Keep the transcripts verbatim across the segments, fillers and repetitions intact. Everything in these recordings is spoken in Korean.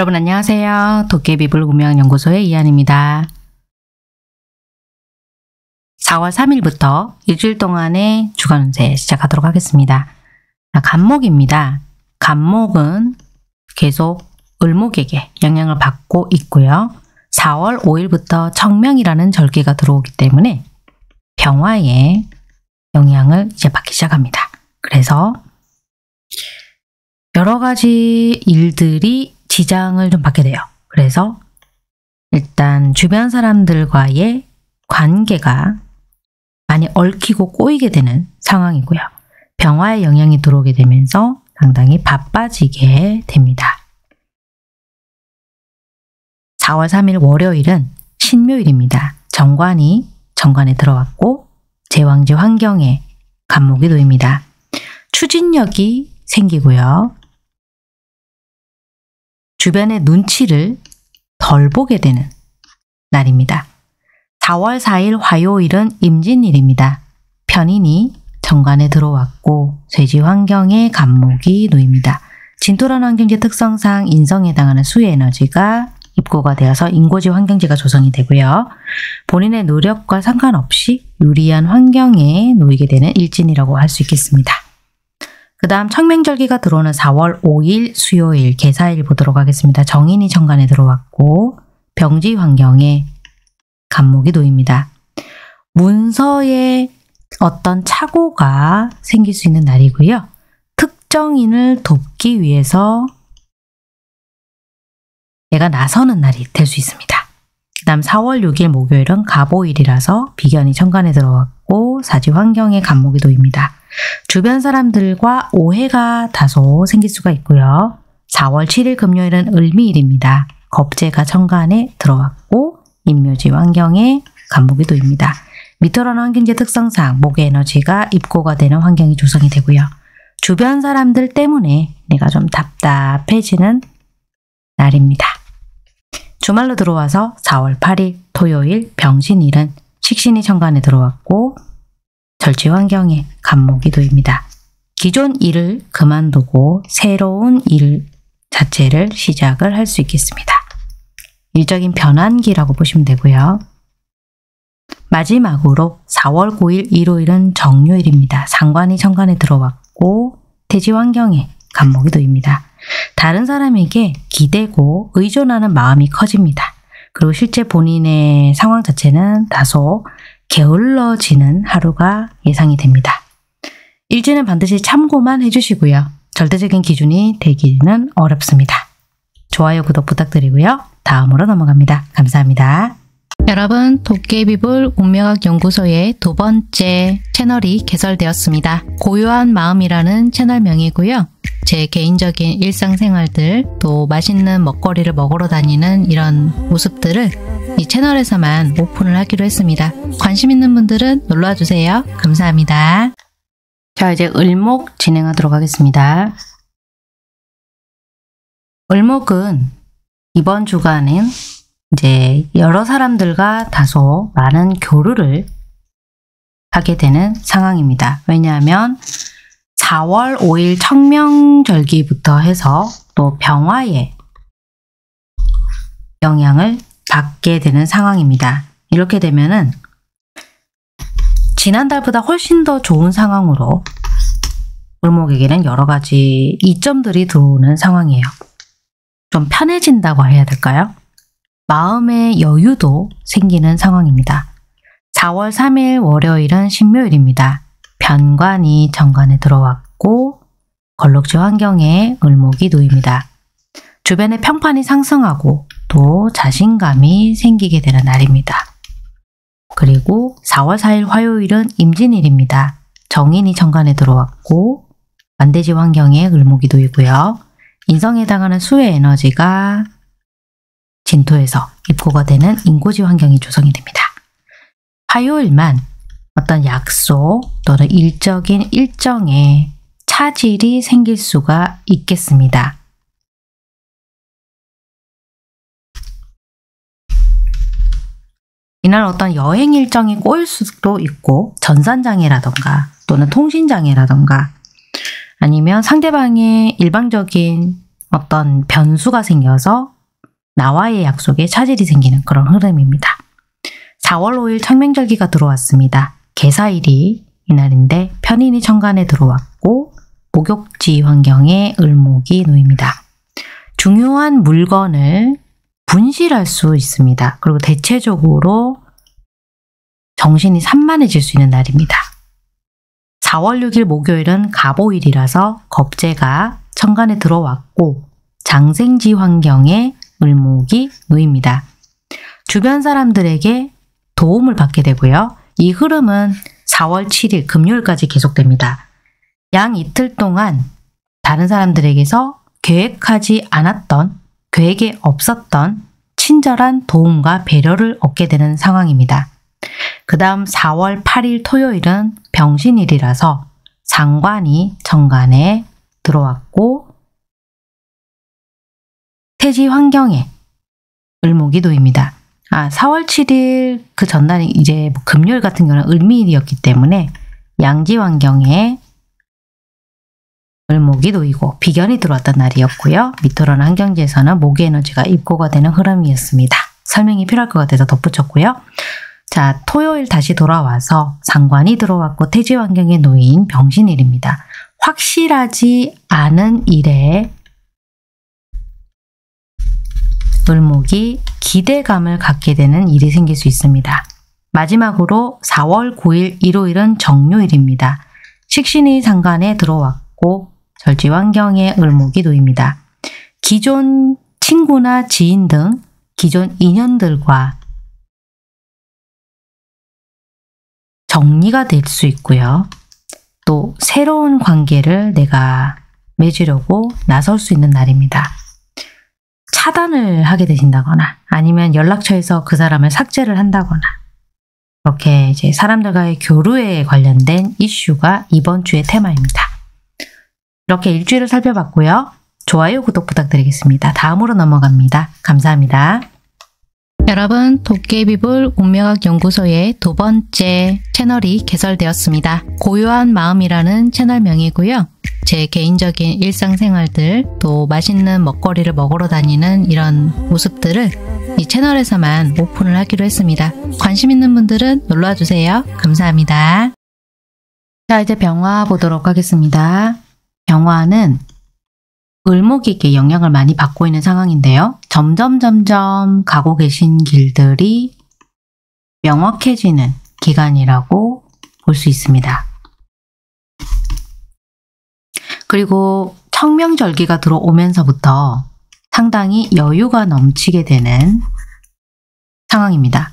여러분 안녕하세요. 도깨비불 운명연구소의 이한입니다. 사월 삼일부터 일주일 동안의 주간 운세 시작하도록 하겠습니다. 자, 간목입니다. 간목은 계속 을목에게 영향을 받고 있고요. 사월 오일부터 청명이라는 절기가 들어오기 때문에 병화에 영향을 이제 받기 시작합니다. 그래서 여러 가지 일들이 지장을 좀 받게 돼요. 그래서 일단 주변 사람들과의 관계가 많이 얽히고 꼬이게 되는 상황이고요. 병화의 영향이 들어오게 되면서 상당히 바빠지게 됩니다. 사월 삼일 월요일은 신묘일입니다. 정관이 정관에 들어왔고 제왕지 환경에 간목이 놓입니다. 추진력이 생기고요. 주변의 눈치를 덜 보게 되는 날입니다. 사월 사일 화요일은 임진일입니다. 편인이 정관에 들어왔고 쇠지 환경에 간목이 놓입니다. 진토란 환경지 특성상 인성에 해당하는 수의 에너지가 입고가 되어서 인고지 환경지가 조성이 되고요. 본인의 노력과 상관없이 유리한 환경에 놓이게 되는 일진이라고 할 수 있겠습니다. 그 다음 청명절기가 들어오는 사월 오일 수요일 계사일 보도록 하겠습니다. 정인이 정관에 들어왔고 병지 환경에 간목이 놓입니다. 문서에 어떤 착오가 생길 수 있는 날이고요. 특정인을 돕기 위해서 내가 나서는 날이 될 수 있습니다. 그 다음 사월 육일 목요일은 갑오일이라서 비견이 천간에 들어왔고 사지 환경에 간목이 놓입니다. 주변 사람들과 오해가 다소 생길 수가 있고요. 사월 칠일 금요일은 을미일입니다. 겁재가 천간에 들어왔고 임묘지 환경에 간목이 놓입니다. 미토란 환경지 특성상 목의 에너지가 입고가 되는 환경이 조성이 되고요. 주변 사람들 때문에 내가 좀 답답해지는 날입니다. 주말로 들어와서 사월 팔일 토요일 병신일은 식신이 천간에 들어왔고 절지 환경에 간목이 놓입니다. 기존 일을 그만두고 새로운 일 자체를 시작을 할 수 있겠습니다. 일적인 변환기라고 보시면 되고요. 마지막으로 사월 구일 일요일은 정묘일입니다. 상관이 천간에 들어왔고 태지 환경에 간목이 놓입니다. 다른 사람에게 기대고 의존하는 마음이 커집니다. 그리고 실제 본인의 상황 자체는 다소 게을러지는 하루가 예상이 됩니다. 일지는 반드시 참고만 해주시고요. 절대적인 기준이 되기는 어렵습니다. 좋아요, 구독 부탁드리고요. 다음으로 넘어갑니다. 감사합니다. 여러분, 도깨비불 운명학 연구소의 두 번째 채널이 개설되었습니다. 고요한 마음이라는 채널명이고요. 제 개인적인 일상생활들, 또 맛있는 먹거리를 먹으러 다니는 이런 모습들을 이 채널에서만 오픈을 하기로 했습니다. 관심 있는 분들은 놀러와주세요. 감사합니다. 자, 이제 을목 진행하도록 하겠습니다. 을목은 이번 주간은 이제 여러 사람들과 다소 많은 교류를 하게 되는 상황입니다. 왜냐하면 사월 오일 청명절기부터 해서 또 병화에 영향을 받게 되는 상황입니다. 이렇게 되면은 지난달보다 훨씬 더 좋은 상황으로 을목에게는 여러 가지 이점들이 들어오는 상황이에요. 좀 편해진다고 해야 될까요? 마음의 여유도 생기는 상황입니다. 사월 삼일 월요일은 신묘일입니다. 변관이 정관에 들어왔고 걸록지 환경에 을목이 놓입니다. 주변의 평판이 상승하고 또 자신감이 생기게 되는 날입니다. 그리고 사월 사일 화요일은 임진일입니다. 정인이 정관에 들어왔고 완대지 환경에 을목이 놓이고요. 인성에 해당하는 수의 에너지가 진토에서 입고가 되는 인고지 환경이 조성이 됩니다. 화요일만 어떤 약속 또는 일적인 일정에 차질이 생길 수가 있겠습니다. 이날 어떤 여행 일정이 꼬일 수도 있고 전산장애라던가 또는 통신장애라던가 아니면 상대방의 일방적인 어떤 변수가 생겨서 나와의 약속에 차질이 생기는 그런 흐름입니다. 사월 오일 청명절기가 들어왔습니다. 계사일이 이날인데 편인이 천간에 들어왔고 목욕지 환경에 을목이 놓입니다. 중요한 물건을 분실할 수 있습니다. 그리고 대체적으로 정신이 산만해질 수 있는 날입니다. 사월 육일 목요일은 갑오일이라서 겁재가 천간에 들어왔고 장생지 환경에 을목이 놓입니다. 주변 사람들에게 도움을 받게 되고요. 이 흐름은 사월 칠일 금요일까지 계속됩니다. 양 이틀 동안 다른 사람들에게서 계획하지 않았던, 계획에 없었던 친절한 도움과 배려를 얻게 되는 상황입니다. 그 다음 사월 팔일 토요일은 병신일이라서 상관이 정관에 들어왔고 태지 환경에 을목이 놓입니다. 아, 사월 칠일 그 전날이 이제 뭐 금요일 같은 경우는 을미일이었기 때문에 양지 환경에 을목이 놓이고 비견이 들어왔던 날이었고요. 미토라는 환경지에서는 목의 에너지가 입고가 되는 흐름이었습니다. 설명이 필요할 것 같아서 덧붙였고요. 자, 토요일 다시 돌아와서 상관이 들어왔고 태지 환경에 놓인 병신일입니다. 확실하지 않은 일에 을목이 기대감을 갖게 되는 일이 생길 수 있습니다. 마지막으로 사월 구일 일요일은 정묘일입니다. 식신이 상관에 들어왔고 절지 환경에 을목이 놓입니다. 기존 친구나 지인 등 기존 인연들과 정리가 될 수 있고요. 또 새로운 관계를 내가 맺으려고 나설 수 있는 날입니다. 차단을 하게 되신다거나 아니면 연락처에서 그 사람을 삭제를 한다거나 그렇게 이제 사람들과의 교류에 관련된 이슈가 이번 주의 테마입니다. 이렇게 일주일을 살펴봤고요. 좋아요, 구독 부탁드리겠습니다. 다음으로 넘어갑니다. 감사합니다. 여러분, 도깨비불 운명학연구소의 두 번째 채널이 개설되었습니다. 고요한 마음이라는 채널명이고요. 제 개인적인 일상생활들, 또 맛있는 먹거리를 먹으러 다니는 이런 모습들을 이 채널에서만 오픈을 하기로 했습니다. 관심 있는 분들은 놀러와주세요. 감사합니다. 자, 이제 병화 보도록 하겠습니다. 병화는 을목에게 영향을 많이 받고 있는 상황인데요. 점점 점점 가고 계신 길들이 명확해지는 기간이라고 볼 수 있습니다. 그리고 청명절기가 들어오면서부터 상당히 여유가 넘치게 되는 상황입니다.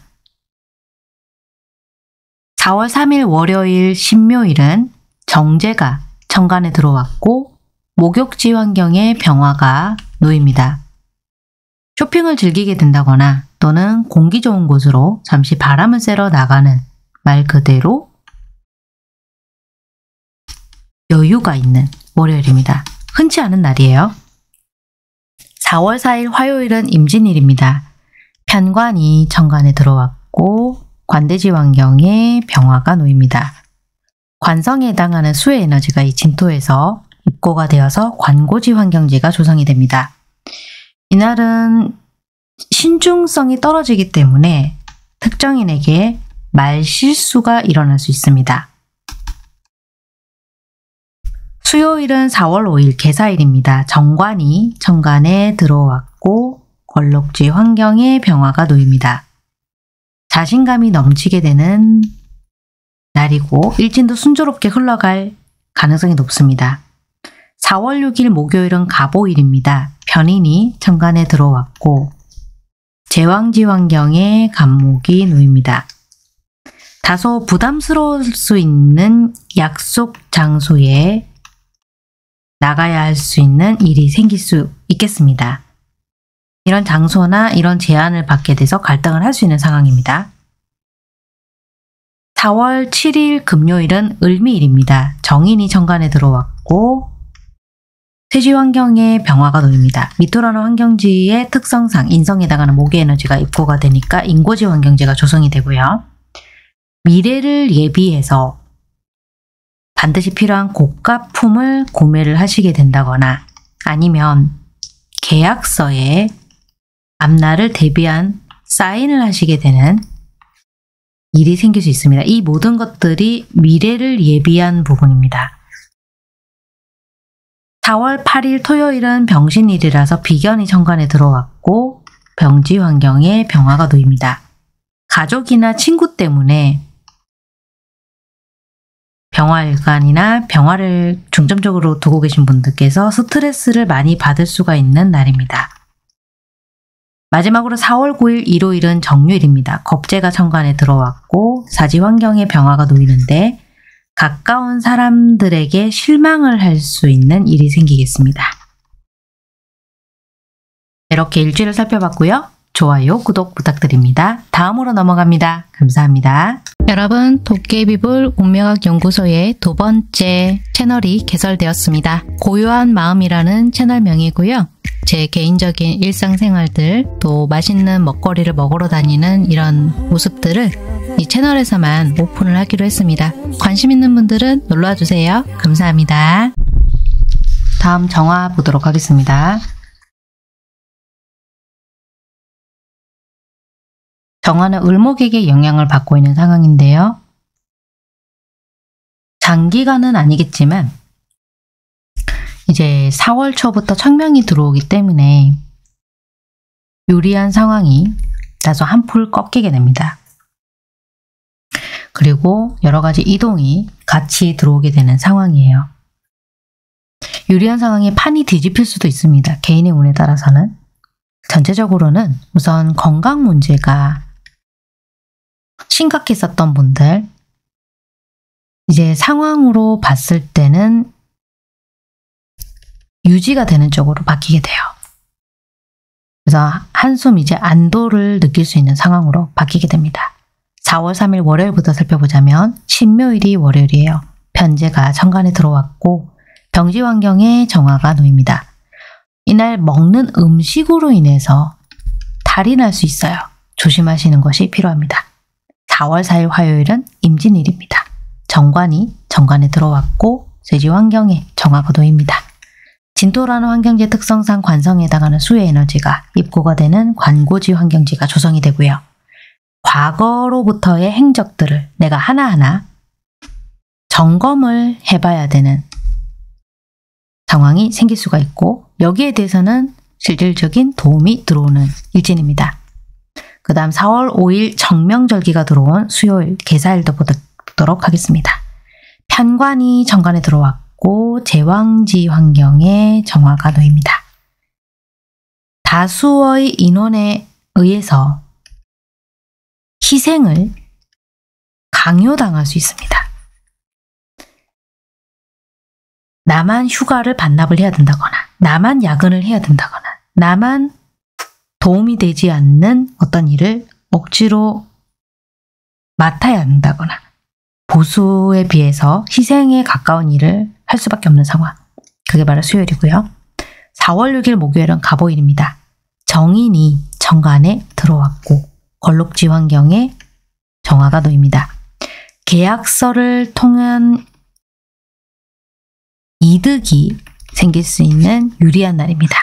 사월 삼일 월요일 신묘일은 정제가 천간에 들어왔고 목욕지 환경에 병화가 놓입니다. 쇼핑을 즐기게 된다거나 또는 공기 좋은 곳으로 잠시 바람을 쐬러 나가는 말 그대로 여유가 있는 월요일입니다. 흔치 않은 날이에요. 사월 사일 화요일은 임진일입니다. 편관이 천간에 들어왔고 관대지 환경에 병화가 놓입니다. 관성에 해당하는 수의 에너지가 이 진토에서 입고가 되어서 관고지 환경지가 조성이 됩니다. 이날은 신중성이 떨어지기 때문에 특정인에게 말실수가 일어날 수 있습니다. 수요일은 사월 오일 계사일입니다. 정관이 천간에 들어왔고 걸록지 환경에 병화가 놓입니다. 자신감이 넘치게 되는 날이고 일진도 순조롭게 흘러갈 가능성이 높습니다. 사월 육일 목요일은 갑오일입니다. 편인이 천간에 들어왔고 제왕지 환경에 갑목이 놓입니다. 다소 부담스러울 수 있는 약속 장소에 나가야 할 수 있는 일이 생길 수 있겠습니다. 이런 장소나 이런 제안을 받게 돼서 갈등을 할 수 있는 상황입니다. 사월 칠일 금요일은 을미일입니다. 정인이 천간에 들어왔고 태지 환경에 병화가 놓입니다. 미토라는 환경지의 특성상 인성에 해당하는 목의 에너지가 입고가 되니까 인고지 환경지가 조성이 되고요. 미래를 예비해서 반드시 필요한 고가품을 구매를 하시게 된다거나 아니면 계약서에 앞날을 대비한 사인을 하시게 되는 일이 생길 수 있습니다. 이 모든 것들이 미래를 예비한 부분입니다. 사월 팔일 토요일은 병신일이라서 비견이 천간에 들어왔고 병지 환경에 병화가 놓입니다. 가족이나 친구 때문에 병화일간이나 병화를 중점적으로 두고 계신 분들께서 스트레스를 많이 받을 수가 있는 날입니다. 마지막으로 사월 구일 일요일은 정유일입니다. 겁재가 천간에 들어왔고 사지 환경에 병화가 놓이는데 가까운 사람들에게 실망을 할 수 있는 일이 생기겠습니다. 이렇게 일주일을 살펴봤고요. 좋아요, 구독 부탁드립니다. 다음으로 넘어갑니다. 감사합니다. 여러분, 도깨비불 운명학연구소의 두 번째 채널이 개설되었습니다. 고요한 마음이라는 채널명이고요. 제 개인적인 일상생활들, 또 맛있는 먹거리를 먹으러 다니는 이런 모습들을 이 채널에서만 오픈을 하기로 했습니다. 관심 있는 분들은 놀러와주세요. 감사합니다. 다음 정화 보도록 하겠습니다. 정화는 을목에게 영향을 받고 있는 상황인데요. 장기간은 아니겠지만 이제 사월 초부터 청명이 들어오기 때문에 유리한 상황이 다소 한풀 꺾이게 됩니다. 그리고 여러가지 이동이 같이 들어오게 되는 상황이에요. 유리한 상황에 판이 뒤집힐 수도 있습니다. 개인의 운에 따라서는. 전체적으로는 우선 건강 문제가 심각했었던 분들, 이제 상황으로 봤을 때는 유지가 되는 쪽으로 바뀌게 돼요. 그래서 한숨 이제 안도를 느낄 수 있는 상황으로 바뀌게 됩니다. 사월 삼일 월요일부터 살펴보자면 신묘일이 월요일이에요. 편재가 천간에 들어왔고 병지 환경에 정화가 놓입니다. 이날 먹는 음식으로 인해서 탈이 날 수 있어요. 조심하시는 것이 필요합니다. 사월 사일 화요일은 임진일입니다. 정관이 정관에 들어왔고 쇠지 환경에 정화가 놓입니다. 진토라는 환경지 특성상 관성에 해당하는 수의 에너지가 입고가 되는 관고지 환경지가 조성이 되고요. 과거로부터의 행적들을 내가 하나하나 점검을 해봐야 되는 상황이 생길 수가 있고 여기에 대해서는 실질적인 도움이 들어오는 일진입니다. 그 다음 사월 오일 정명절기가 들어온 수요일 계사일도 보도록 하겠습니다. 편관이 정관에 들어왔고 제왕지 환경에 정화가 놓입니다. 다수의 인원에 의해서 희생을 강요당할 수 있습니다. 나만 휴가를 반납을 해야 된다거나 나만 야근을 해야 된다거나 나만 도움이 되지 않는 어떤 일을 억지로 맡아야 한다거나 보수에 비해서 희생에 가까운 일을 할 수밖에 없는 상황. 그게 바로 수요일이고요. 사월 육일 목요일은 갑오일입니다. 정인이 정관에 들어왔고 걸록지 환경에 정화가 놓입니다. 계약서를 통한 이득이 생길 수 있는 유리한 날입니다.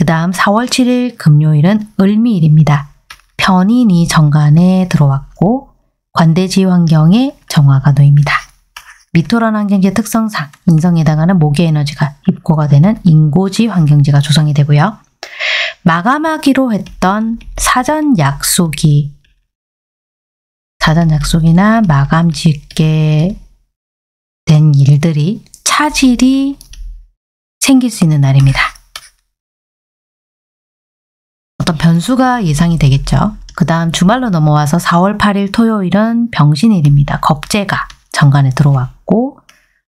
그 다음 사월 칠일 금요일은 을미일입니다. 편인이 정관에 들어왔고 관대지 환경에 정화가 놓입니다. 미토라는 환경지의 특성상 인성에 해당하는 목의 에너지가 입고가 되는 인고지 환경지가 조성이 되고요. 마감하기로 했던 사전 약속이 사전 약속이나 마감 짓게 된 일들이 차질이 생길 수 있는 날입니다. 어떤 변수가 예상이 되겠죠. 그 다음 주말로 넘어와서 사월 팔일 토요일은 병신일입니다. 겁재가 정관에 들어왔고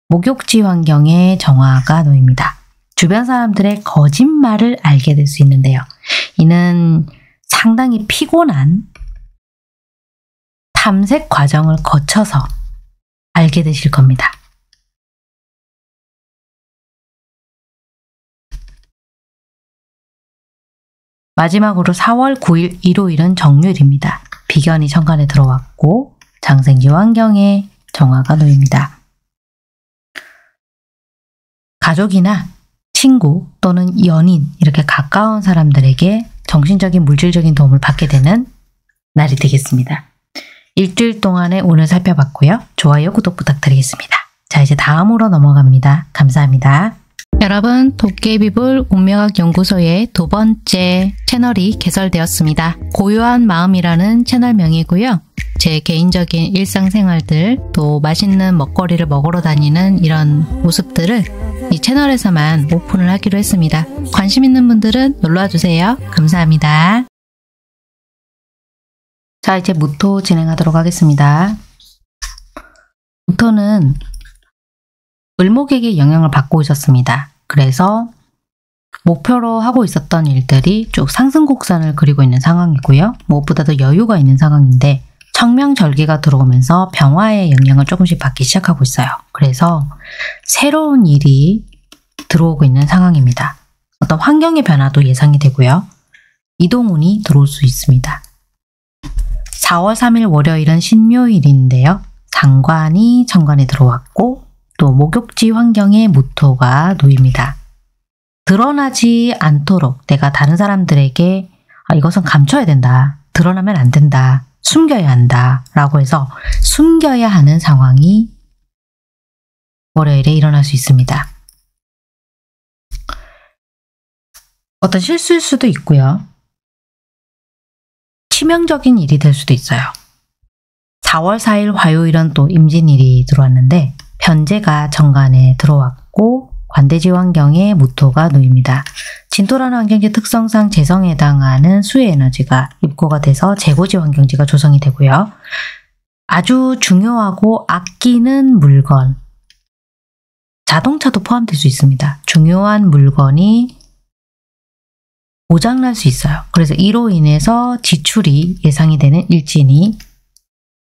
목욕지 환경에 정화가 놓입니다. 주변 사람들의 거짓말을 알게 될 수 있는데요. 이는 상당히 피곤한 탐색 과정을 거쳐서 알게 되실 겁니다. 마지막으로 사월 구일 일요일은 정유일입니다. 비견이 천간에 들어왔고 장생지 환경에 정화가 놓입니다. 가족이나 친구 또는 연인 이렇게 가까운 사람들에게 정신적인 물질적인 도움을 받게 되는 날이 되겠습니다. 일주일 동안의 오늘 살펴봤고요. 좋아요, 구독 부탁드리겠습니다. 자, 이제 다음으로 넘어갑니다. 감사합니다. 여러분, 도깨비불 운명학연구소의 두 번째 채널이 개설되었습니다. 고요한 마음이라는 채널명이고요. 제 개인적인 일상생활들, 또 맛있는 먹거리를 먹으러 다니는 이런 모습들을 이 채널에서만 오픈을 하기로 했습니다. 관심 있는 분들은 놀러와주세요. 감사합니다. 자, 이제 무토 진행하도록 하겠습니다. 무토는 을목에게 영향을 받고 있었습니다. 그래서 목표로 하고 있었던 일들이 쭉 상승 곡선을 그리고 있는 상황이고요. 무엇보다도 여유가 있는 상황인데 청명절기가 들어오면서 병화의 영향을 조금씩 받기 시작하고 있어요. 그래서 새로운 일이 들어오고 있는 상황입니다. 어떤 환경의 변화도 예상이 되고요. 이동운이 들어올 수 있습니다. 사월 삼일 월요일은 신묘일인데요. 상관이 천간에 들어왔고 또 목욕지 환경에 무토가 놓입니다. 드러나지 않도록 내가 다른 사람들에게 아, 이것은 감춰야 된다, 드러나면 안 된다, 숨겨야 한다 라고 해서 숨겨야 하는 상황이 월요일에 일어날 수 있습니다. 어떤 실수일 수도 있고요. 치명적인 일이 될 수도 있어요. 사월 사일 화요일은 또 임진일이 들어왔는데 변제가 정관에 들어왔고 관대지 환경에 무토가 놓입니다. 진토라는 환경지 특성상 재성에 해당하는 수의 에너지가 입고가 돼서 재고지 환경지가 조성이 되고요. 아주 중요하고 아끼는 물건, 자동차도 포함될 수 있습니다. 중요한 물건이 고장날 수 있어요. 그래서 이로 인해서 지출이 예상이 되는 일진이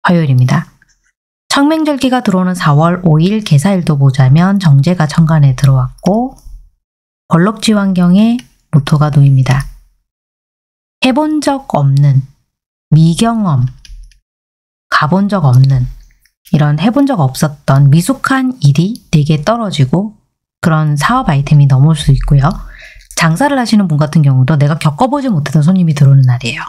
화요일입니다. 청명절기가 들어오는 사월 오일 계사일도 보자면 정제가 천간에 들어왔고 벌록지 환경에 무토가 놓입니다. 해본 적 없는, 미경험, 가본 적 없는, 이런 해본 적 없었던 미숙한 일이 내게 떨어지고 그런 사업 아이템이 넘어올 수 있고요. 장사를 하시는 분 같은 경우도 내가 겪어보지 못했던 손님이 들어오는 날이에요.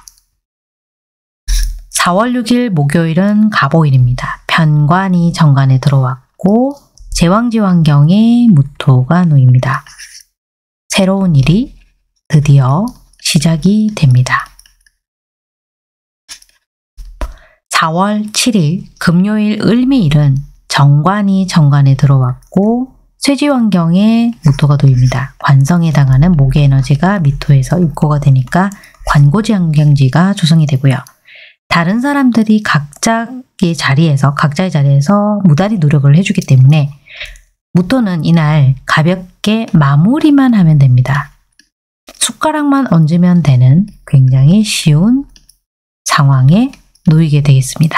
사월 육일 목요일은 갑오일입니다. 편관이 정관에 들어왔고 제왕지 환경에 무토가 놓입니다. 새로운 일이 드디어 시작이 됩니다. 사월 칠일 금요일 을미일은 정관이 정관에 들어왔고 쇠지 환경에 무토가 놓입니다. 관성에 해당하는 목의 에너지가 미토에서 입고가 되니까 관고지 환경지가 조성이 되고요. 다른 사람들이 각자의 자리에서, 각자의 자리에서 무단히 노력을 해주기 때문에 무토는 이날 가볍게 마무리만 하면 됩니다. 숟가락만 얹으면 되는 굉장히 쉬운 상황에 놓이게 되겠습니다.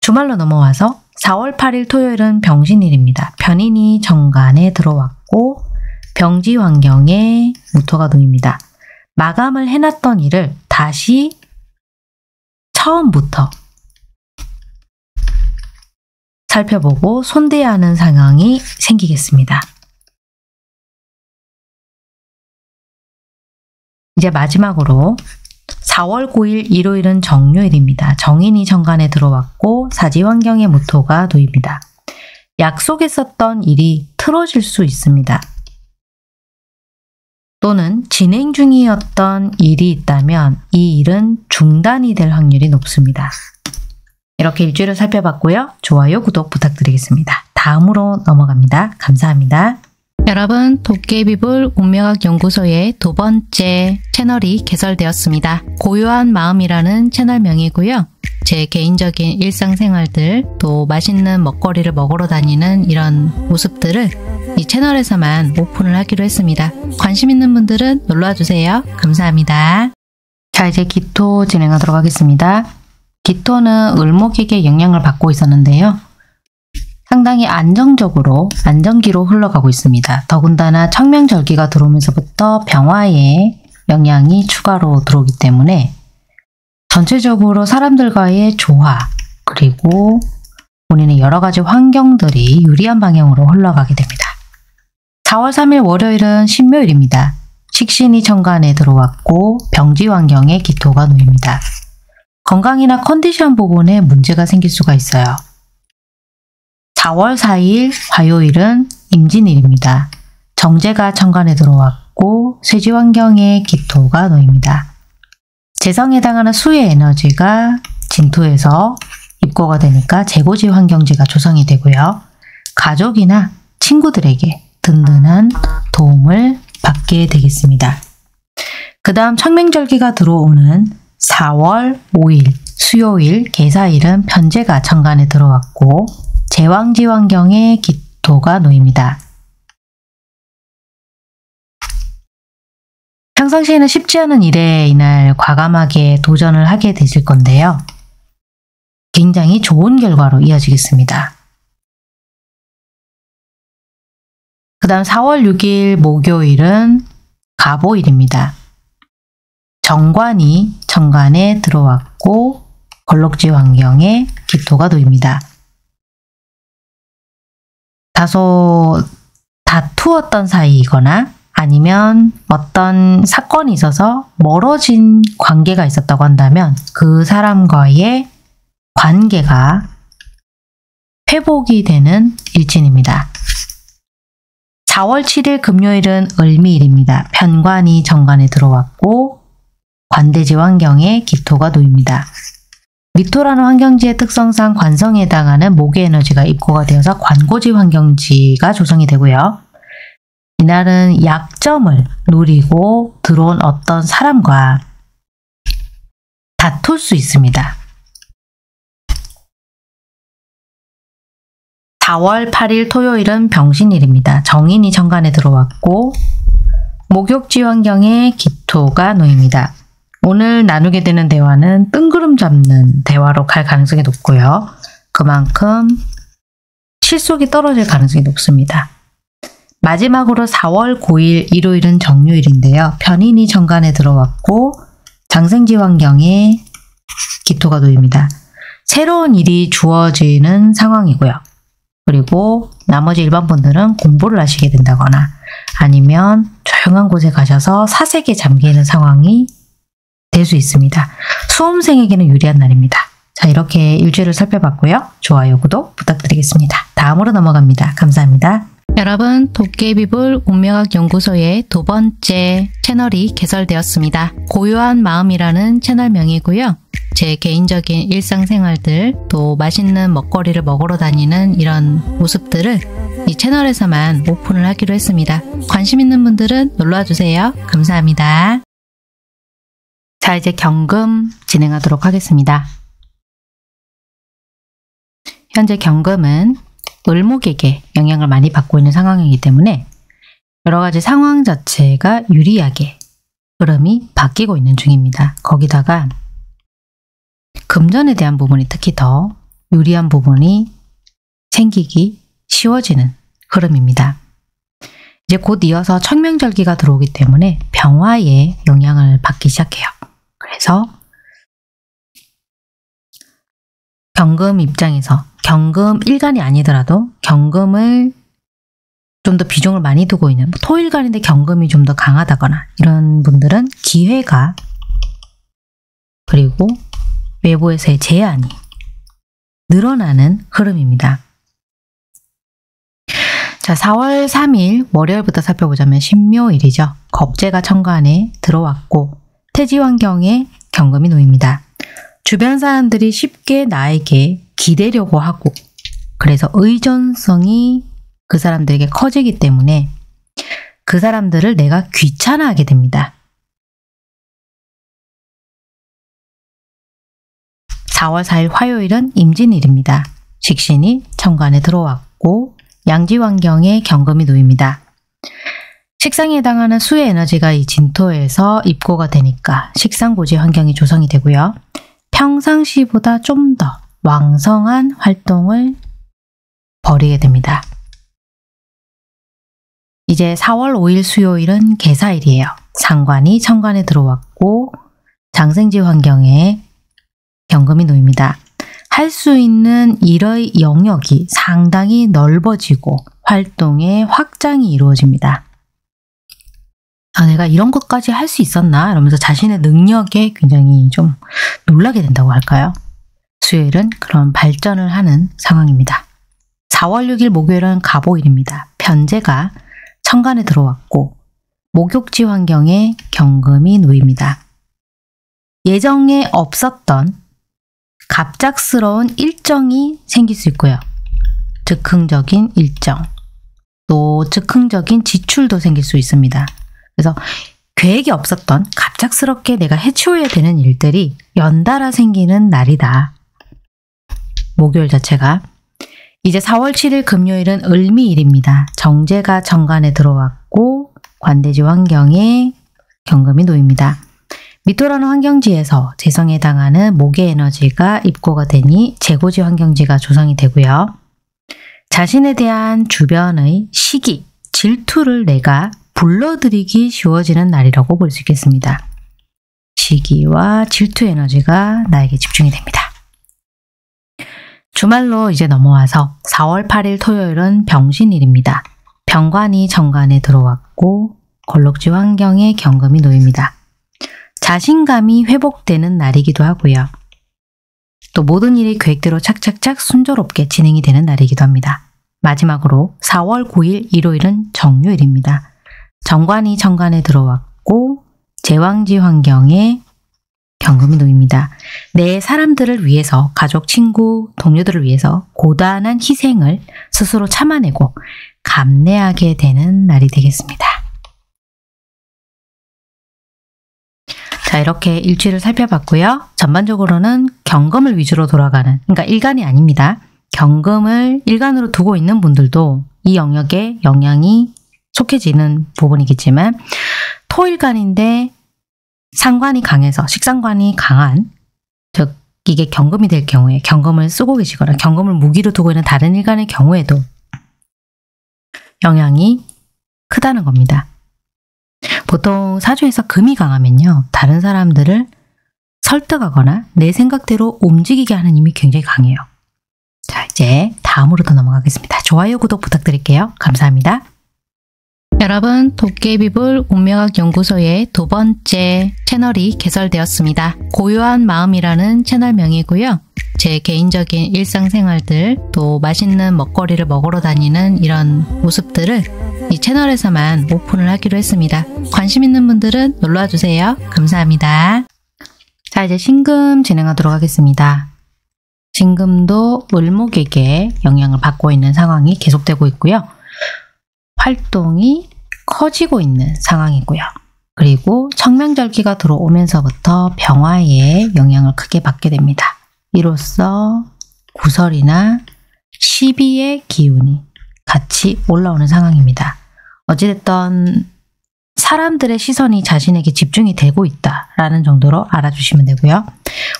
주말로 넘어와서 사월 팔일 토요일은 병신일입니다. 변인이 정관에 들어왔고 병지 환경에 무토가 놓입니다. 마감을 해놨던 일을 다시 처음부터 살펴보고 손대야 하는 상황이 생기겠습니다. 이제 마지막으로 사월 구일 일요일은 정요일입니다. 정인이 정관에 들어왔고 사지 환경의 무토가 놓입니다. 약속했었던 일이 틀어질 수 있습니다. 또는 진행 중이었던 일이 있다면 이 일은 중단이 될 확률이 높습니다. 이렇게 일주일을 살펴봤고요. 좋아요, 구독 부탁드리겠습니다. 다음으로 넘어갑니다. 감사합니다. 여러분, 도깨비불 운명학연구소의 두 번째 채널이 개설되었습니다. 고요한 마음이라는 채널명이고요. 제 개인적인 일상생활들, 또 맛있는 먹거리를 먹으러 다니는 이런 모습들을 이 채널에서만 오픈을 하기로 했습니다. 관심 있는 분들은 놀러와주세요. 감사합니다. 자, 이제 기토 진행하도록 하겠습니다. 기토는 을목에게 영향을 받고 있었는데요. 상당히 안정적으로, 안정기로 흘러가고 있습니다. 더군다나 청명절기가 들어오면서부터 병화의 영향이 추가로 들어오기 때문에 전체적으로 사람들과의 조화, 그리고 본인의 여러 가지 환경들이 유리한 방향으로 흘러가게 됩니다. 사월 삼일 월요일은 신묘일입니다. 식신이 천간에 들어왔고 병지환경에 기토가 놓입니다. 건강이나 컨디션 부분에 문제가 생길 수가 있어요. 사월 사일 화요일은 임진일입니다. 정제가 천간에 들어왔고 쇠지환경에 기토가 놓입니다. 재성에 해당하는 수의 에너지가 진토에서 입고가 되니까 재고지 환경지가 조성이 되고요. 가족이나 친구들에게 든든한 도움을 받게 되겠습니다. 그 다음 청명절기가 들어오는 사월 오일 수요일 계사일은 편재가 천간에 들어왔고 재왕지 환경에 기토가 놓입니다. 평상시에는 쉽지 않은 일에 이날 과감하게 도전을 하게 되실 건데요. 굉장히 좋은 결과로 이어지겠습니다. 그 다음 사월 육일 목요일은 갑오일입니다. 정관이 천간에 들어왔고 걸록지 환경에 기토가 놓입니다. 다소 다투었던 사이이거나 아니면 어떤 사건이 있어서 멀어진 관계가 있었다고 한다면 그 사람과의 관계가 회복이 되는 일진입니다. 사월 칠일 금요일은 을미일입니다. 편관이 정관에 들어왔고 관대지 환경에 기토가 놓입니다. 미토라는 환경지의 특성상 관성에 해당하는 목의 에너지가 입고가 되어서 관고지 환경지가 조성이 되고요. 이날은 약점을 노리고 들어온 어떤 사람과 다툴 수 있습니다. 사월 팔일 토요일은 병신일입니다. 정인이 천간에 들어왔고 목욕지 환경에 기토가 놓입니다. 오늘 나누게 되는 대화는 뜬구름 잡는 대화로 갈 가능성이 높고요. 그만큼 실속이 떨어질 가능성이 높습니다. 마지막으로 사월 구일 일요일은 정유일인데요. 편인이 천간에 들어왔고 장생지 환경에 기토가 놓입니다. 새로운 일이 주어지는 상황이고요. 그리고 나머지 일반 분들은 공부를 하시게 된다거나 아니면 조용한 곳에 가셔서 사색에 잠기는 상황이 될 수 있습니다. 수험생에게는 유리한 날입니다. 자, 이렇게 일주일을 살펴봤고요. 좋아요, 구독 부탁드리겠습니다. 다음으로 넘어갑니다. 감사합니다. 여러분, 도깨비불 운명학연구소의 두 번째 채널이 개설되었습니다. 고요한 마음이라는 채널명이고요. 제 개인적인 일상생활들, 또 맛있는 먹거리를 먹으러 다니는 이런 모습들을 이 채널에서만 오픈을 하기로 했습니다. 관심 있는 분들은 놀러와주세요. 감사합니다. 자, 이제 경금 진행하도록 하겠습니다. 현재 경금은 을목에게 영향을 많이 받고 있는 상황이기 때문에 여러 가지 상황 자체가 유리하게 흐름이 바뀌고 있는 중입니다. 거기다가 금전에 대한 부분이 특히 더 유리한 부분이 생기기 쉬워지는 흐름입니다. 이제 곧 이어서 청명절기가 들어오기 때문에 병화의 영향을 받기 시작해요. 그래서 경금 입장에서 경금 일간이 아니더라도 경금을 좀 더 비중을 많이 두고 있는 토일간인데 경금이 좀 더 강하다거나 이런 분들은 기회가 그리고 외부에서의 제한이 늘어나는 흐름입니다. 자, 사월 삼일 월요일부터 살펴보자면 신묘일이죠. 겁재가 천간에 들어왔고 태지 환경에 경금이 놓입니다. 주변 사람들이 쉽게 나에게 기대려고 하고 그래서 의존성이 그 사람들에게 커지기 때문에 그 사람들을 내가 귀찮아하게 됩니다. 사월 사일 화요일은 임진일입니다. 식신이 천간에 들어왔고 양지 환경에 경금이 놓입니다. 식상에 해당하는 수의 에너지가 이 진토에서 입고가 되니까 식상고지 환경이 조성이 되고요. 평상시보다 좀 더 왕성한 활동을 벌이게 됩니다. 이제 사월 오일 수요일은 계사일이에요. 상관이 천간에 들어왔고 장생지 환경에 경금이 놓입니다. 할 수 있는 일의 영역이 상당히 넓어지고 활동의 확장이 이루어집니다. 아, 내가 이런 것까지 할 수 있었나? 이러면서 자신의 능력에 굉장히 좀 놀라게 된다고 할까요? 수요일은 그런 발전을 하는 상황입니다. 사월 육일 목요일은 갑오일입니다. 편재가 천간에 들어왔고 목욕지 환경에 경금이 놓입니다. 예정에 없었던 갑작스러운 일정이 생길 수 있고요. 즉흥적인 일정, 또 즉흥적인 지출도 생길 수 있습니다. 그래서 계획이 없었던 갑작스럽게 내가 해치워야 되는 일들이 연달아 생기는 날이다. 목요일 자체가 이제 사월 칠일 금요일은 을미일입니다. 정제가 정관에 들어왔고 관대지 환경에 경금이 놓입니다. 미토라는 환경지에서 재성에 해당하는 목의 에너지가 입고가 되니 재고지 환경지가 조성이 되고요. 자신에 대한 주변의 시기, 질투를 내가 불러들이기 쉬워지는 날이라고 볼 수 있겠습니다. 시기와 질투 에너지가 나에게 집중이 됩니다. 주말로 이제 넘어와서 사월 팔일 토요일은 병신일입니다. 병관이 정관에 들어왔고 걸록지 환경에 경금이 놓입니다. 자신감이 회복되는 날이기도 하고요. 또 모든 일이 계획대로 착착착 순조롭게 진행이 되는 날이기도 합니다. 마지막으로 사월 구일 일요일은 정유일입니다. 정관이 정관에 들어왔고 제왕지 환경에 경금이 놓입니다. 내 사람들을 위해서, 가족, 친구, 동료들을 위해서 고단한 희생을 스스로 참아내고 감내하게 되는 날이 되겠습니다. 자, 이렇게 일주일을 살펴봤고요. 전반적으로는 경금을 위주로 돌아가는, 그러니까 일간이 아닙니다. 경금을 일간으로 두고 있는 분들도 이 영역에 영향이 속해지는 부분이겠지만, 토일간인데 상관이 강해서 식상관이 강한, 즉 이게 경금이 될 경우에 경금을 쓰고 계시거나 경금을 무기로 두고 있는 다른 일간의 경우에도 영향이 크다는 겁니다. 보통 사주에서 금이 강하면요, 다른 사람들을 설득하거나 내 생각대로 움직이게 하는 힘이 굉장히 강해요. 자, 이제 다음으로 더 넘어가겠습니다. 좋아요, 구독 부탁드릴게요. 감사합니다. 여러분, 도깨비불 운명학연구소의 두 번째 채널이 개설되었습니다. 고요한 마음이라는 채널명이고요. 제 개인적인 일상생활들, 또 맛있는 먹거리를 먹으러 다니는 이런 모습들을 이 채널에서만 오픈을 하기로 했습니다. 관심 있는 분들은 놀러와주세요. 감사합니다. 자, 이제 신금 진행하도록 하겠습니다. 신금도 을목에게 영향을 받고 있는 상황이 계속되고 있고요. 활동이 커지고 있는 상황이고요. 그리고 청명절기가 들어오면서부터 병화에 영향을 크게 받게 됩니다. 이로써 구설이나 시비의 기운이 같이 올라오는 상황입니다. 어찌됐던 사람들의 시선이 자신에게 집중이 되고 있다라는 정도로 알아주시면 되고요.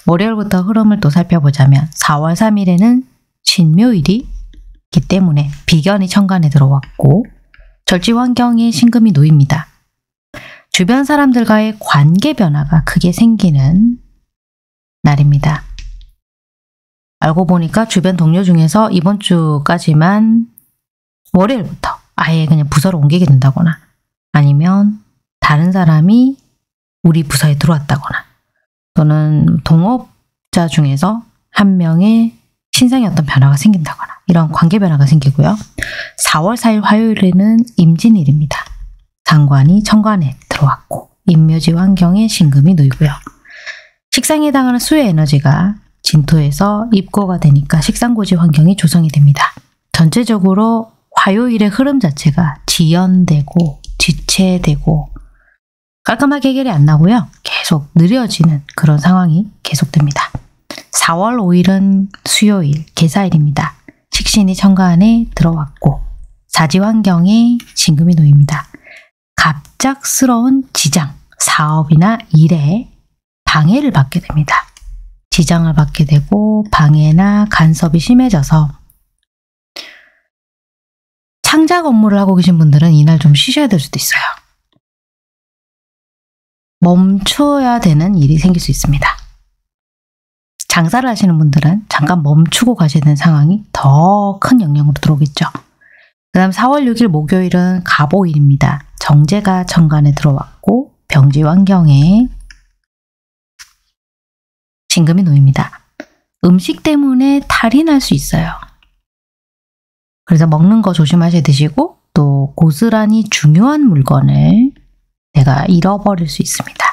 월요일부터 흐름을 또 살펴보자면 사월 삼일에는 신묘일이기 때문에 비견이 천간에 들어왔고 절지 환경에 신금이 놓입니다. 주변 사람들과의 관계 변화가 크게 생기는 날입니다. 알고 보니까 주변 동료 중에서 이번 주까지만 월요일부터 아예 그냥 부서로 옮기게 된다거나, 아니면 다른 사람이 우리 부서에 들어왔다거나, 또는 동업자 중에서 한 명의 신상의 어떤 변화가 생긴다거나, 이런 관계 변화가 생기고요. 사월 사일 화요일에는 임진일입니다. 상관이 천관에 들어왔고 임묘지 환경에 신금이 놓이고요. 식상에 해당하는 수의 에너지가 진토에서 입고가 되니까 식상고지 환경이 조성이 됩니다. 전체적으로 화요일의 흐름 자체가 지연되고 지체되고 깔끔하게 해결이 안 나고요. 계속 느려지는 그런 상황이 계속됩니다. 사월 오일은 수요일, 계사일입니다. 식신이 천간에 들어왔고 사지 환경에 신금이 놓입니다. 갑작스러운 지장, 사업이나 일에 방해를 받게 됩니다. 지장을 받게 되고 방해나 간섭이 심해져서 창작 업무를 하고 계신 분들은 이날 좀 쉬셔야 될 수도 있어요. 멈춰야 되는 일이 생길 수 있습니다. 장사를 하시는 분들은 잠깐 멈추고 가셔야 되는 상황이 더 큰 영향으로 들어오겠죠. 그 다음 사월 육일 목요일은 갑오일입니다. 정제가 천간에 들어왔고 병지 환경에 진금이 놓입니다. 음식 때문에 탈이 날 수 있어요. 그래서 먹는 거 조심하셔야 되시고 또 고스란히 중요한 물건을 내가 잃어버릴 수 있습니다.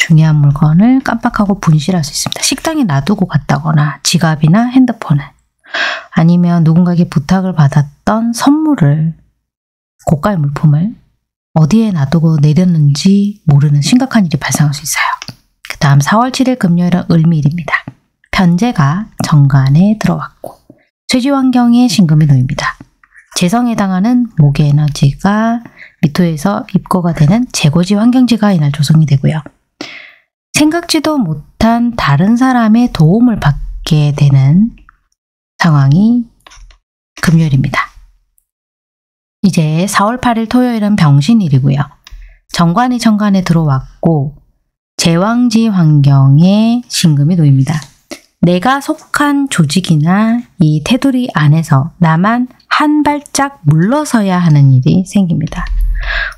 중요한 물건을 깜빡하고 분실할 수 있습니다. 식당에 놔두고 갔다거나 지갑이나 핸드폰을 아니면 누군가에게 부탁을 받았던 선물을 고가의 물품을 어디에 놔두고 내렸는지 모르는 심각한 일이 발생할 수 있어요. 그 다음 사월 칠일 금요일은 을미일입니다. 편재가 정관에 들어왔고 쇠지 환경에 신금이 놓입니다. 재성에 해당하는 목의 에너지가 미토에서 입고가 되는 재고지 환경지가 이날 조성이 되고요. 생각지도 못한 다른 사람의 도움을 받게 되는 상황이 금요일입니다. 이제 사월 팔일 토요일은 병신일이고요. 정관이 천간에 들어왔고 제왕지 환경에 신금이 놓입니다. 내가 속한 조직이나 이 테두리 안에서 나만 한 발짝 물러서야 하는 일이 생깁니다.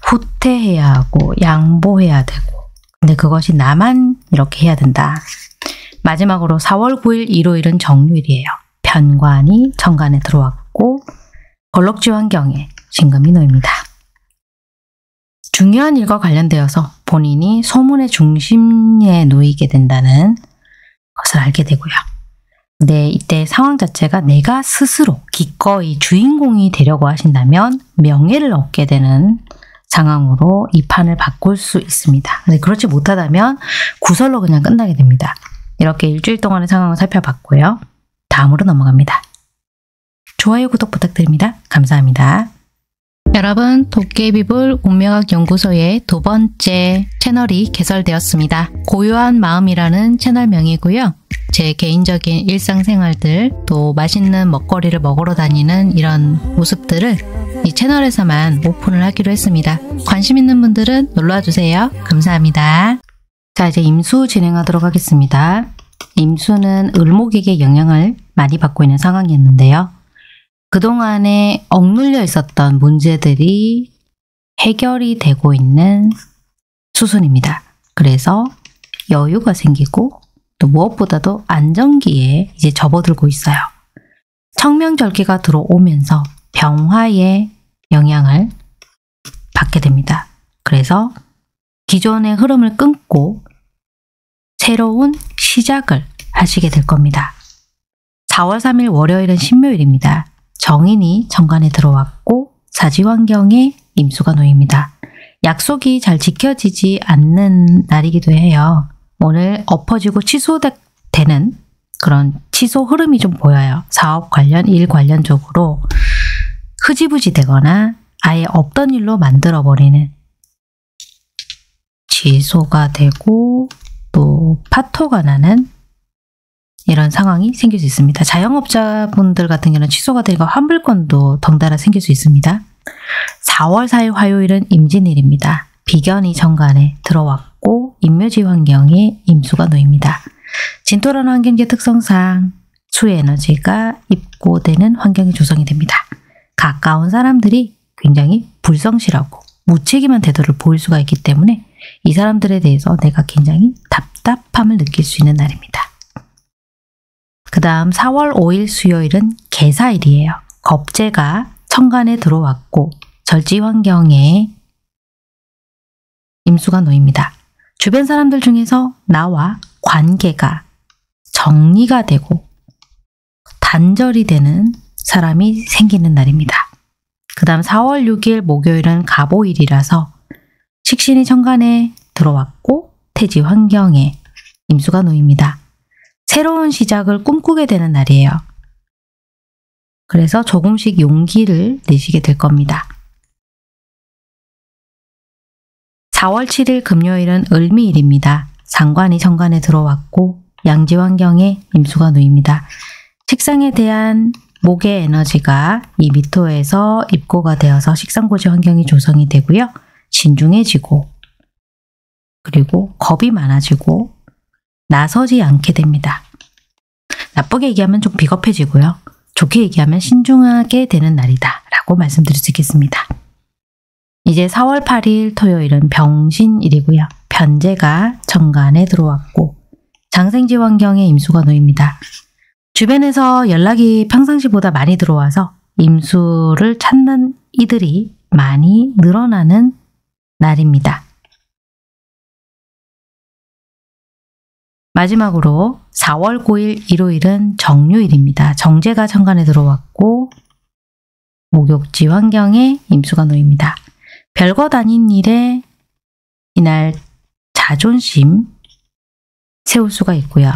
후퇴해야 하고 양보해야 되고 근데 그것이 나만 이렇게 해야 된다. 마지막으로 사월 구일 일요일은 정유일이에요. 편관이 정관에 들어왔고 걸럭지 환경에 신금이 놓입니다. 중요한 일과 관련되어서 본인이 소문의 중심에 놓이게 된다는 것을 알게 되고요. 근데 이때 상황 자체가 내가 스스로 기꺼이 주인공이 되려고 하신다면 명예를 얻게 되는 상황으로 이 판을 바꿀 수 있습니다. 근데 그렇지 못하다면 구설로 그냥 끝나게 됩니다. 이렇게 일주일 동안의 상황을 살펴봤고요. 다음으로 넘어갑니다. 좋아요, 구독 부탁드립니다. 감사합니다. 여러분, 도깨비불 운명학연구소의 두 번째 채널이 개설되었습니다. 고요한 마음이라는 채널명이고요. 제 개인적인 일상생활들, 또 맛있는 먹거리를 먹으러 다니는 이런 모습들을 이 채널에서만 오픈을 하기로 했습니다. 관심 있는 분들은 놀러와주세요. 감사합니다. 자, 이제 임수 진행하도록 하겠습니다. 임수는 을목에게 영향을 많이 받고 있는 상황이었는데요. 그동안에 억눌려 있었던 문제들이 해결이 되고 있는 수순입니다. 그래서 여유가 생기고 또 무엇보다도 안정기에 이제 접어들고 있어요. 청명절기가 들어오면서 병화의 영향을 받게 됩니다. 그래서 기존의 흐름을 끊고 새로운 시작을 하시게 될 겁니다. 사월 삼일 월요일은 신묘일입니다. 정인이 정관에 들어왔고 사지 환경에 임수가 놓입니다. 약속이 잘 지켜지지 않는 날이기도 해요. 오늘 엎어지고 취소되는 그런 취소 흐름이 좀 보여요. 사업 관련, 일 관련 쪽으로 흐지부지 되거나 아예 없던 일로 만들어버리는 취소가 되고 또 파토가 나는 이런 상황이 생길 수 있습니다. 자영업자분들 같은 경우는 취소가 되니까 환불권도 덩달아 생길 수 있습니다. 사월 사일 화요일은 임진일입니다. 비견이 정관에 들어왔고 임묘지 환경에 임수가 놓입니다. 진토라는 환경의 특성상 수의 에너지가 입고되는 환경이 조성이 됩니다. 가까운 사람들이 굉장히 불성실하고 무책임한 태도를 보일 수가 있기 때문에 이 사람들에 대해서 내가 굉장히 답답함을 느낄 수 있는 날입니다. 그 다음 사월 오일 수요일은 계사일이에요. 겁재가 천간에 들어왔고 절지 환경에 임수가 놓입니다. 주변 사람들 중에서 나와 관계가 정리가 되고 단절이 되는 사람이 생기는 날입니다. 그 다음 사월 육일 목요일은 갑오일이라서 식신이 천간에 들어왔고 태지 환경에 임수가 놓입니다. 새로운 시작을 꿈꾸게 되는 날이에요. 그래서 조금씩 용기를 내시게 될 겁니다. 사월 칠일 금요일은 을미일입니다. 상관이 정관에 들어왔고 양지 환경에 임수가 놓입니다. 식상에 대한 목의 에너지가 이 미토에서 입고가 되어서 식상고지 환경이 조성이 되고요. 신중해지고 그리고 겁이 많아지고 나서지 않게 됩니다. 나쁘게 얘기하면 좀 비겁해지고요. 좋게 얘기하면 신중하게 되는 날이다 라고 말씀드릴 수 있겠습니다. 이제 사월 팔일 토요일은 병신일이고요. 변제가 정관에 들어왔고 장생지 환경에 임수가 놓입니다. 주변에서 연락이 평상시보다 많이 들어와서 임수를 찾는 이들이 많이 늘어나는 날입니다. 마지막으로 사월 구일 일요일은 정유일입니다. 정제가 천간에 들어왔고 목욕지 환경에 임수가 놓입니다. 별것 아닌 일에 이날 자존심 세울 수가 있고요.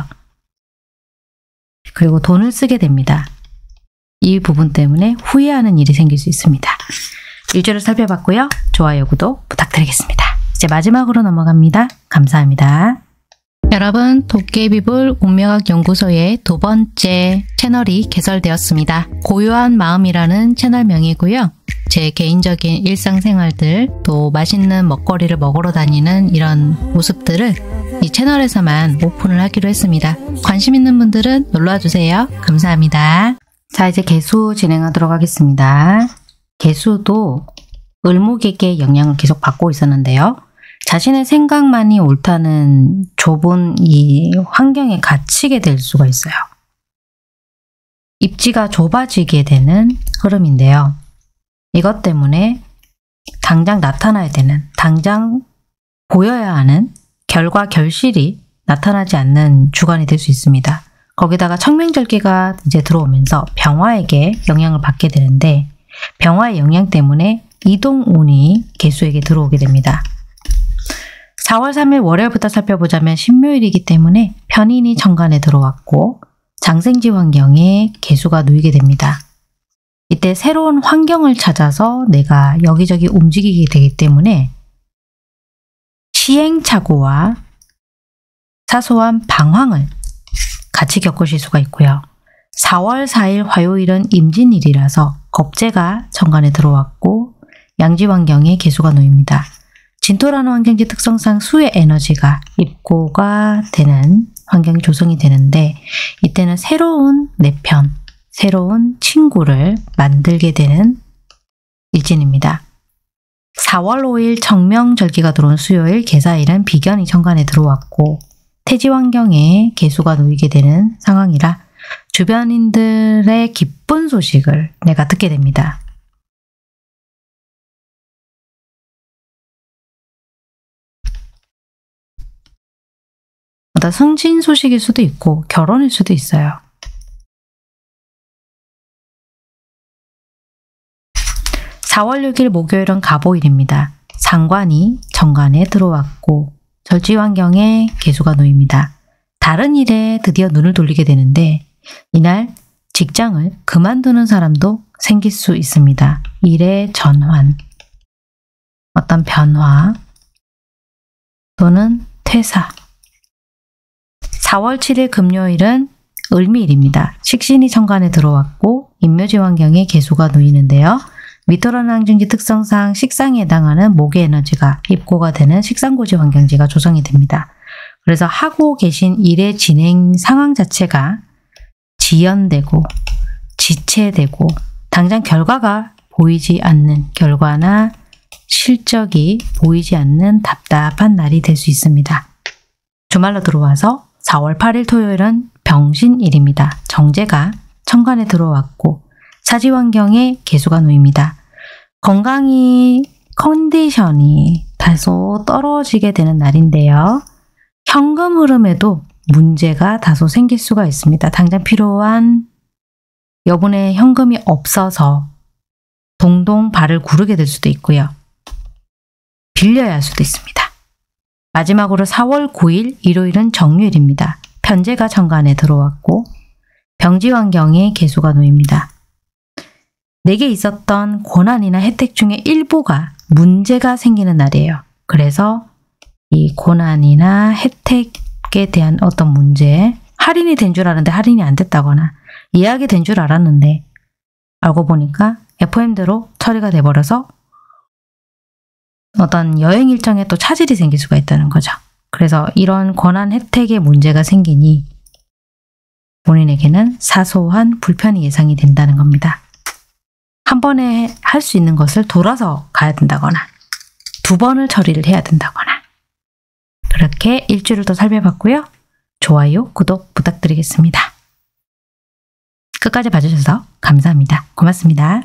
그리고 돈을 쓰게 됩니다. 이 부분 때문에 후회하는 일이 생길 수 있습니다. 일주를 살펴봤고요. 좋아요, 구독 부탁드리겠습니다. 이제 마지막으로 넘어갑니다. 감사합니다. 여러분, 도깨비불 운명학 연구소의 두 번째 채널이 개설되었습니다. 고요한 마음이라는 채널명이고요. 제 개인적인 일상생활들, 또 맛있는 먹거리를 먹으러 다니는 이런 모습들을 이 채널에서만 오픈을 하기로 했습니다. 관심 있는 분들은 놀러와주세요. 감사합니다. 자, 이제 개수 진행하도록 하겠습니다. 개수도 을목에게 영향을 계속 받고 있었는데요. 자신의 생각만이 옳다는 좁은 이 환경에 갇히게 될 수가 있어요. 입지가 좁아지게 되는 흐름인데요. 이것 때문에 당장 나타나야 되는, 당장 보여야 하는 결과 결실이 나타나지 않는 주간이 될 수 있습니다. 거기다가 청명절기가 이제 들어오면서 병화에게 영향을 받게 되는데 병화의 영향 때문에 이동운이 개수에게 들어오게 됩니다. 사월 삼일 월요일부터 살펴보자면 신묘일이기 때문에 편인이 정관에 들어왔고 장생지 환경에 개수가 놓이게 됩니다. 이때 새로운 환경을 찾아서 내가 여기저기 움직이게 되기 때문에 시행착오와 사소한 방황을 같이 겪으실 수가 있고요. 사월 사일 화요일은 임진일이라서 겁재가 정관에 들어왔고 양지 환경에 개수가 놓입니다. 진토라는 환경지 특성상 수의 에너지가 입고가 되는 환경이 조성이 되는데 이때는 새로운 내 편, 새로운 친구를 만들게 되는 일진입니다. 사월 오일 청명절기가 들어온 수요일 계사일은 비견이 정관에 들어왔고 태지 환경에 개수가 놓이게 되는 상황이라 주변인들의 기쁜 소식을 내가 듣게 됩니다. 승진 소식일 수도 있고 결혼일 수도 있어요. 사월 육일 목요일은 갑오일입니다. 상관이 정관에 들어왔고 절지 환경에 개수가 놓입니다. 다른 일에 드디어 눈을 돌리게 되는데 이날 직장을 그만두는 사람도 생길 수 있습니다. 일의 전환, 어떤 변화 또는 퇴사. 사월 칠일 금요일은 을미일입니다. 식신이 천간에 들어왔고 인묘지 환경에 개수가 놓이는데요. 미토라는 항증지 특성상 식상에 해당하는 목의 에너지가 입고가 되는 식상고지 환경지가 조성이 됩니다. 그래서 하고 계신 일의 진행 상황 자체가 지연되고 지체되고 당장 결과가 보이지 않는, 결과나 실적이 보이지 않는 답답한 날이 될 수 있습니다. 주말로 들어와서 사월 팔일 토요일은 병신일입니다. 정제가 천간에 들어왔고 사지 환경에 개수가 놓입니다. 건강이, 컨디션이 다소 떨어지게 되는 날인데요. 현금 흐름에도 문제가 다소 생길 수가 있습니다. 당장 필요한 여분의 현금이 없어서 동동 발을 구르게 될 수도 있고요. 빌려야 할 수도 있습니다. 마지막으로 사월 구일 일요일은 정유일입니다. 편제가 정관에 들어왔고 병지 환경에 개수가 놓입니다. 내게 있었던 고난이나 혜택 중에 일부가 문제가 생기는 날이에요. 그래서 이 고난이나 혜택에 대한 어떤 문제, 할인이 된 줄 알았는데 할인이 안 됐다거나 예약이 된 줄 알았는데 알고 보니까 에프엠대로 처리가 돼버려서 어떤 여행 일정에 또 차질이 생길 수가 있다는 거죠. 그래서 이런 권한 혜택에 문제가 생기니 본인에게는 사소한 불편이 예상이 된다는 겁니다. 한 번에 할 수 있는 것을 돌아서 가야 된다거나 두 번을 처리를 해야 된다거나 그렇게 일주를 더 살펴봤고요. 좋아요, 구독 부탁드리겠습니다. 끝까지 봐주셔서 감사합니다. 고맙습니다.